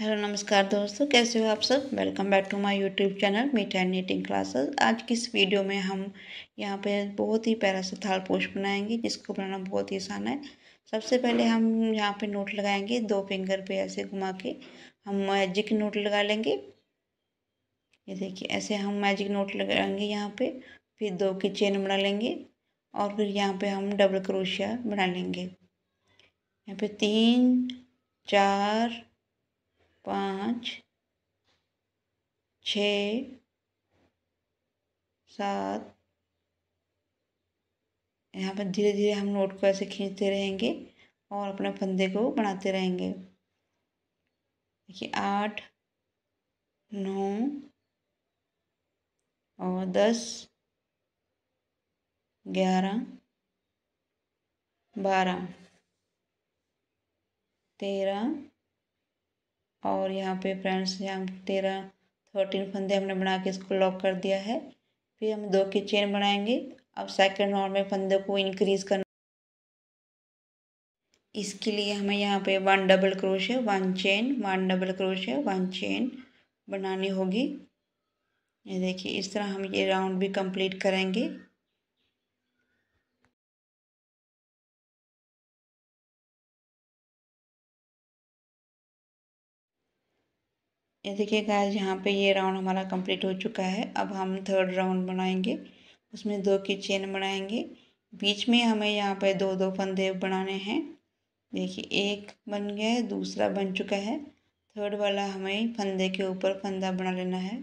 Hello नमस्कार दोस्तों, कैसे हो आप सब। Welcome back to my YouTube channel Meetha and knitting classes. आज की इस वीडियो में हम यहाँ पे बहुत ही प्यारा सा थालपोश बनाएंगे, जिसको बनाना बहुत ही आसान है। सबसे पहले हम यहाँ पे नोट लगाएंगे, दो फिंगर पे ऐसे घुमा के हम मैजिक नोट लगा लेंगे। ये देखिए, ऐसे हम मैजिक नोट लगाएंगे यहाँ पे। फिर दो की चेन बना लेंगे और फिर यहाँ पर हम डबल क्रोशिया बना लेंगे। यहाँ पर 3 4 5 6 7 यहाँ पर धीरे धीरे हम नोट को ऐसे खींचते रहेंगे और अपने फंदे को बनाते रहेंगे। देखिए 8 9 और 10 11 12 13 और यहाँ पे फ्रेंड्स हम 13 फंदे हमने बना के इसको लॉक कर दिया है। फिर हम 2 की चेन बनाएंगे। अब सेकंड राउंड में फंदे को इंक्रीज़ करना, इसके लिए हमें यहाँ पे 1 double crochet 1 chain 1 double crochet 1 chain बनानी होगी। ये देखिए, इस तरह हम ये राउंड भी कंप्लीट करेंगे। ये देखिए गाइस, यहाँ पे ये राउंड हमारा कंप्लीट हो चुका है। अब हम थर्ड राउंड बनाएंगे, उसमें 2 की चेन बनाएंगे। बीच में हमें यहाँ पे 2 फंदे बनाने हैं। देखिए, एक बन गया है, दूसरा बन चुका है। थर्ड वाला हमें फंदे के ऊपर फंदा बना लेना है।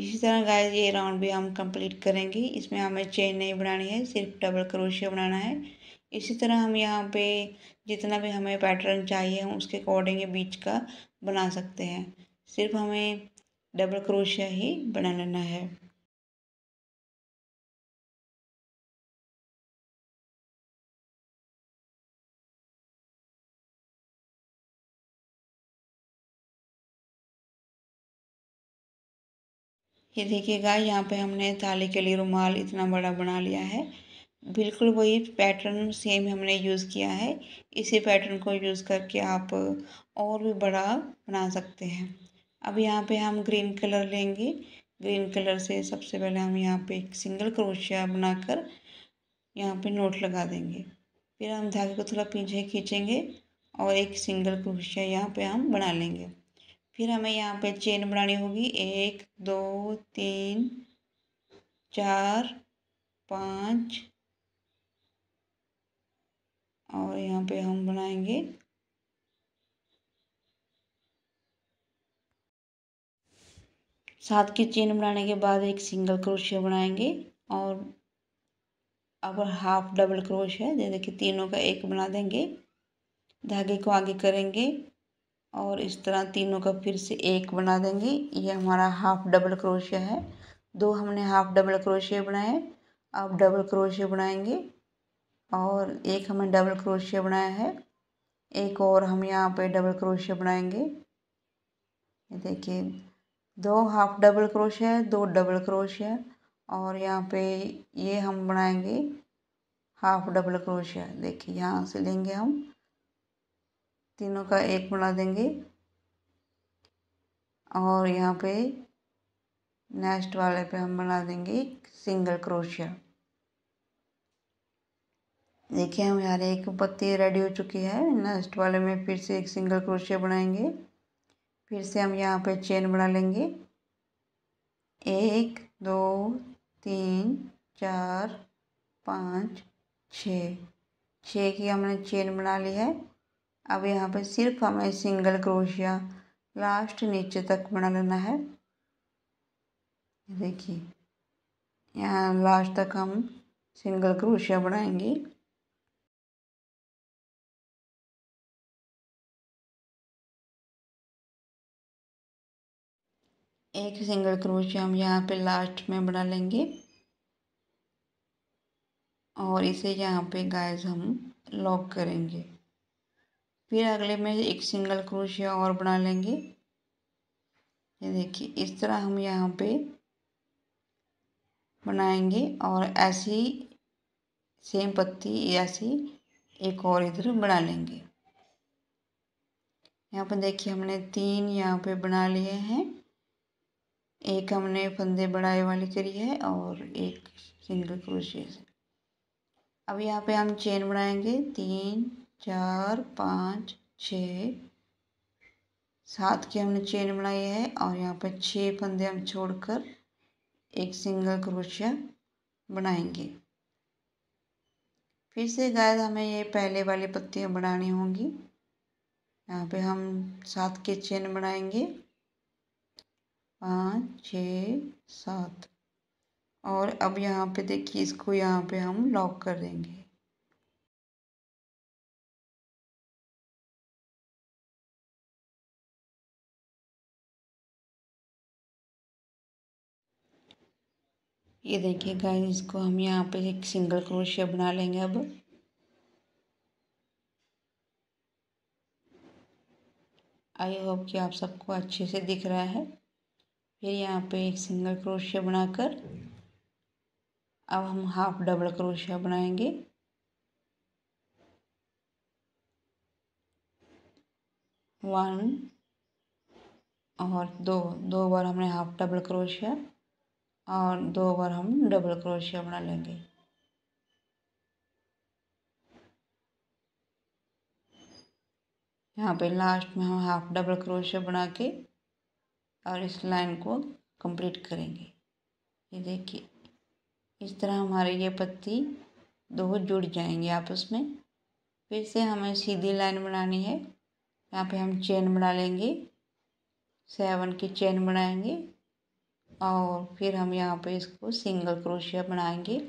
इसी तरह गाइस ये राउंड भी हम कंप्लीट करेंगे। इसमें हमें चेन नहीं बनानी है, सिर्फ डबल क्रोशिया बनाना है। इसी तरह हम यहाँ पे जितना भी हमें पैटर्न चाहिए हम उसके अकॉर्डिंग ये बीच का बना सकते हैं। सिर्फ हमें डबल क्रोशिया ही बना लेना है। ये देखिएगा, यहाँ पे हमने थाली के लिए रुमाल इतना बड़ा बना लिया है। बिल्कुल वही पैटर्न सेम हमने यूज़ किया है। इसी पैटर्न को यूज़ करके आप और भी बड़ा बना सकते हैं। अब यहाँ पे हम ग्रीन कलर लेंगे। ग्रीन कलर से सबसे पहले हम यहाँ पे एक सिंगल क्रोशिया बनाकर यहाँ पे नोट लगा देंगे। फिर हम धागे को थोड़ा पीछे खींचेंगे और एक सिंगल क्रोशिया यहाँ पे हम बना लेंगे। फिर हमें यहाँ पे चेन बनानी होगी। 1 2 3 4 5 और यहाँ पे हम बनाएंगे। साथ की चेन बनाने के बाद एक सिंगल क्रोशिया बनाएंगे और अब हाफ डबल क्रोशिया, जैसे कि तीनों का एक बना देंगे। धागे को आगे करेंगे और इस तरह तीनों का फिर से एक बना देंगे। ये हमारा हाफ डबल क्रोशिया है। 2 हमने हाफ डबल क्रोशिया बनाए। अब डबल क्रोशिया बनाएंगे और एक हमें डबल क्रोशिया बनाया है। एक और हम यहाँ पे डबल क्रोशिया बनाएंगे। ये देखिए, 2 हाफ डबल क्रोशिया, 2 डबल क्रोशिया और यहाँ पे ये हम बनाएंगे हाफ डबल क्रोशिया। देखिए, यहाँ से लेंगे हम, तीनों का एक बना देंगे और यहाँ पे नेक्स्ट वाले पे हम बना देंगे सिंगल क्रोशिया। देखिए, हम यहाँ एक पत्ती रेडी हो चुकी है। नेक्स्ट वाले में फिर से एक सिंगल क्रोशिया बनाएंगे। फिर से हम यहाँ पे चेन बना लेंगे। 1 2 3 4 5 6 की हमने चेन बना ली है। अब यहाँ पे सिर्फ हमें सिंगल क्रोशिया लास्ट नीचे तक बना लेना है। देखिए, यहाँ लास्ट तक हम सिंगल क्रोशिया बनाएंगे। एक सिंगल क्रोशिया हम यहाँ पे लास्ट में बना लेंगे और इसे यहाँ पे गाइस हम लॉक करेंगे। फिर अगले में एक सिंगल क्रोशिया और बना लेंगे। ये देखिए, इस तरह हम यहाँ पे बनाएंगे और ऐसी सेम पत्ती ऐसी एक और इधर बना लेंगे। यहाँ पर देखिए हमने 3 यहाँ पे बना लिए हैं। एक हमने फंदे बढ़ाए वाली करी है और एक सिंगल क्रोशिया से। अब यहाँ पे हम चेन बनाएंगे 3 4 5 6 7 की हमने चेन बनाई है और यहाँ पे 6 फंदे हम छोड़कर एक सिंगल क्रोशिया बनाएंगे। फिर से गाइस हमें ये पहले वाली पत्तियाँ बढ़ानी होंगी। यहाँ पे हम 7 के चेन बनाएंगे 5 6 7 और अब यहाँ पे देखिए इसको यहाँ पे हम लॉक कर देंगे। ये देखिए गाइस इसको हम यहाँ पे एक सिंगल क्रोशिया बना लेंगे। अब आई होप कि आप सबको अच्छे से दिख रहा है। फिर यहाँ पे एक सिंगल क्रोशिया बनाकर अब हम हाफ डबल क्रोशिया बनाएंगे। वन और दो बार हमने हाफ डबल क्रोशिया और 2 बार हम डबल क्रोशिया बना लेंगे। यहाँ पे लास्ट में हम हाफ डबल क्रोशिया बना के और इस लाइन को कंप्लीट करेंगे। ये देखिए इस तरह हमारे ये पत्ती 2 जुड़ जाएंगे आपस में। फिर से हमें सीधी लाइन बनानी है। यहाँ पे हम चेन बना लेंगे, 7 की चेन बनाएंगे और फिर हम यहाँ पे इसको सिंगल क्रोशिया बनाएंगे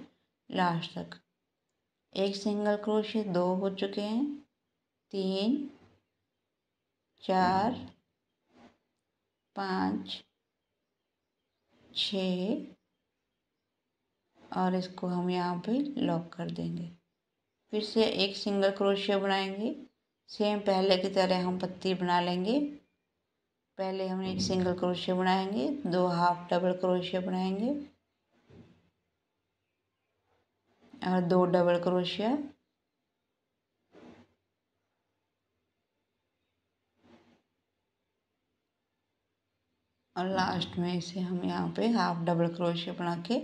लास्ट तक। एक सिंगल क्रोशिया 2 हो चुके हैं, 3 4 5 6 और इसको हम यहाँ पे लॉक कर देंगे। फिर से एक सिंगल क्रोशिया बनाएंगे। सेम पहले की तरह हम पत्ती बना लेंगे। पहले हमने एक सिंगल क्रोशिया बनाएंगे, 2 हाफ डबल क्रोशिया बनाएंगे और 2 डबल क्रोशिया। और लास्ट में इसे हम यहाँ पे हाफ डबल क्रोशिया बना के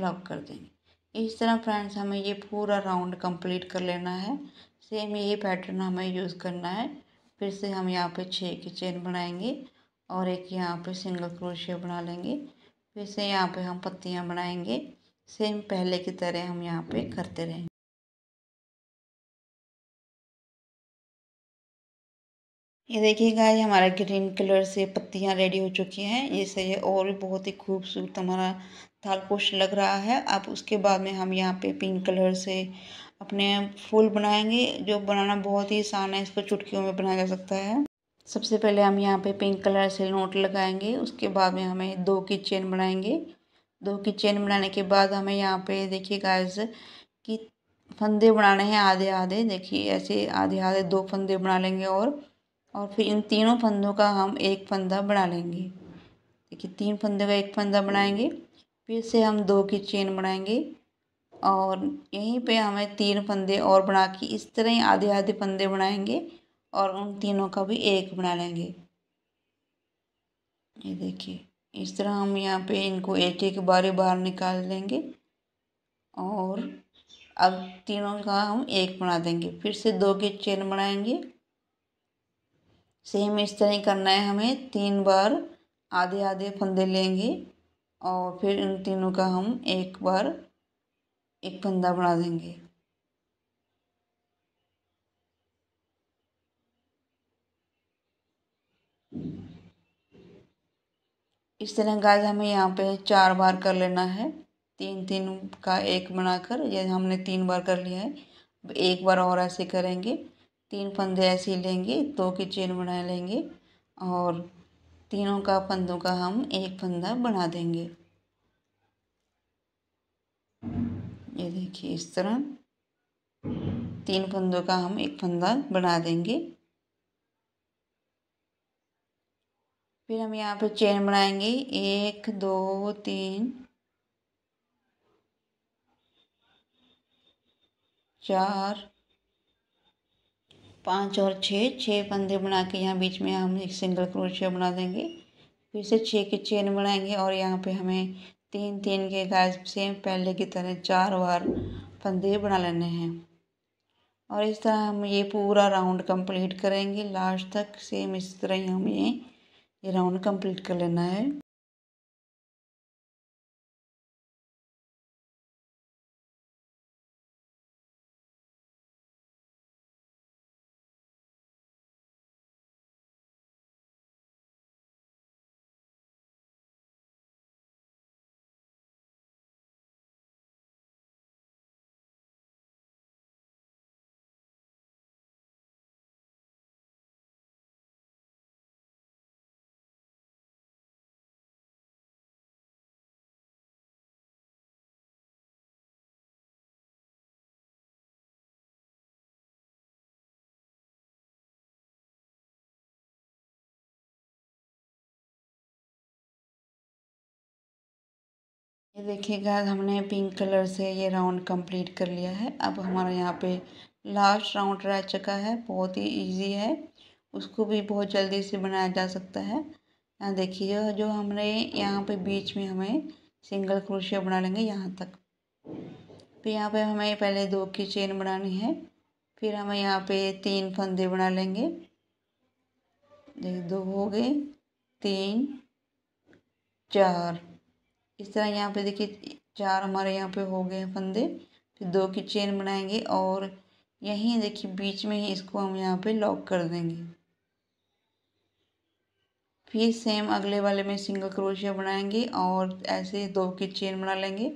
लॉक कर देंगे। इस तरह फ्रेंड्स हमें ये पूरा राउंड कंप्लीट कर लेना है। सेम यही पैटर्न हमें यूज़ करना है। फिर से हम यहाँ पे 6 की चेन बनाएंगे और एक यहाँ पे सिंगल क्रोशिया बना लेंगे। फिर से यहाँ पे हम पत्तियाँ बनाएंगे। सेम पहले की तरह हम यहाँ पे करते रहेंगे। ये देखिए गाइस हमारा ग्रीन कलर से पत्तियाँ रेडी हो चुकी हैं। इससे ये और भी बहुत ही खूबसूरत हमारा थालपोश लग रहा है। अब उसके बाद में हम यहाँ पे पिंक कलर से अपने फूल बनाएंगे, जो बनाना बहुत ही आसान है। इसको चुटकियों में बनाया जा सकता है। सबसे पहले हम यहाँ पे पिंक कलर से नोट लगाएंगे। उसके बाद में हमें 2 की चेन बनाएंगे। 2 की चेन बनाने के बाद हमें यहाँ पे देखिए गाइस कि फंदे बनाने हैं आधे आधे। देखिए ऐसे आधे आधे 2 फंदे बना लेंगे और फिर इन तीनों फंदों का हम एक फंदा बना लेंगे। देखिए 3 फंदे का एक फंदा बनाएंगे। फिर से हम 2 की चेन बनाएंगे और यहीं पे हमें 3 फंदे और बना के इस तरह ही आधे आधे फंदे बनाएंगे और उन तीनों का भी एक बना लेंगे। ये देखिए इस तरह हम यहाँ पे इनको एक एक बारी बाहर निकाल लेंगे और अब तीनों का हम एक बना देंगे। फिर से 2 की चेन बनाएंगे। सेम इस तरह ही करना है हमें। 3 बार आधे आधे फंदे लेंगे और फिर इन तीनों का हम एक बार एक फंदा बना देंगे। इस तरह गाइस हमें यहाँ पे 4 बार कर लेना है। 3 3 का एक बनाकर, ये हमने 3 बार कर लिया है। अब एक बार और ऐसे करेंगे। 3 फंदे ऐसे लेंगे, 2 की चेन बना लेंगे और तीनों का फंदों का हम एक फंदा बना देंगे। ये देखिए इस तरह 3 फंदों का हम एक फंदा बना देंगे। फिर हम यहाँ पे चेन बनाएंगे 1 2 3 4 पाँच और छः, छः फंदे बना के यहाँ बीच में हम एक सिंगल क्रोशिया बना देंगे। फिर से छः के चेन बनाएंगे और यहाँ पे हमें तीन तीन के गाइस सेम पहले की तरह चार बार फंदे बना लेने हैं और इस तरह हम ये पूरा राउंड कंप्लीट करेंगे लास्ट तक। सेम इस तरह ही हमें ये राउंड कंप्लीट कर लेना है। ये देखिएगा हमने पिंक कलर से ये राउंड कंप्लीट कर लिया है। अब हमारा यहाँ पे लास्ट राउंड रह चुका है, बहुत ही इजी है, उसको भी बहुत जल्दी से बनाया जा सकता है। यहाँ देखिए जो हमने यहाँ पे बीच में हमें सिंगल क्रोशिया बना लेंगे यहाँ तक। फिर यहाँ पे हमें पहले दो की चेन बनानी है, फिर हमें यहाँ पे तीन फंदे बना लेंगे। देख दो हो गए, तीन, चार, इस तरह यहाँ पे देखिए चार हमारे यहाँ पे हो गए फंदे। फिर दो की चेन बनाएंगे और यहीं देखिए बीच में ही इसको हम यहाँ पे लॉक कर देंगे। फिर सेम अगले वाले में सिंगल क्रोशिया बनाएंगे और ऐसे दो की चेन बना लेंगे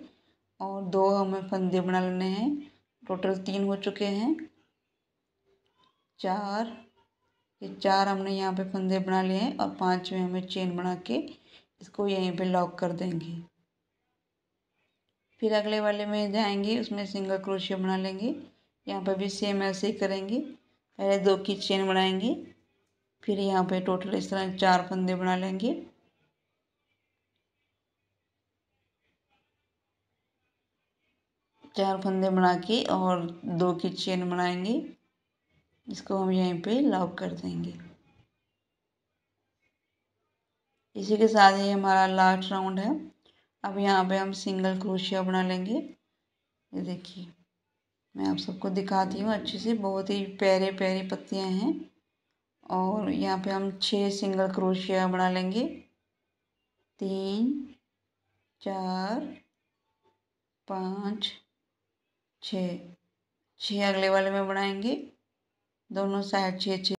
और दो हमें फंदे बना लेने हैं। टोटल तीन हो चुके हैं, चार, ये चार हमने यहाँ पे फंदे बना लिए हैं और पाँच में हमें चेन बना के इसको यहीं पे लॉक कर देंगे। फिर अगले वाले में जाएंगे, उसमें सिंगल क्रोशिया बना लेंगे। यहाँ पर भी सेम ऐसे ही करेंगे, पहले दो की चेन बनाएंगे, फिर यहाँ पे टोटल इस तरह चार फंदे बना लेंगे। चार फंदे बना के और दो की चेन बनाएंगे, इसको हम यहीं पे लॉक कर देंगे। इसी के साथ ही हमारा लास्ट राउंड है। अब यहाँ पे हम सिंगल क्रोशिया बना लेंगे। ये देखिए मैं आप सबको दिखाती हूँ अच्छे से, बहुत ही प्यारे प्यारे पत्तियाँ हैं। और यहाँ पे हम छः सिंगल क्रोशिया बना लेंगे, तीन, चार, पाँच, छः। छः अगले वाले में बनाएंगे, दोनों साइड छः छः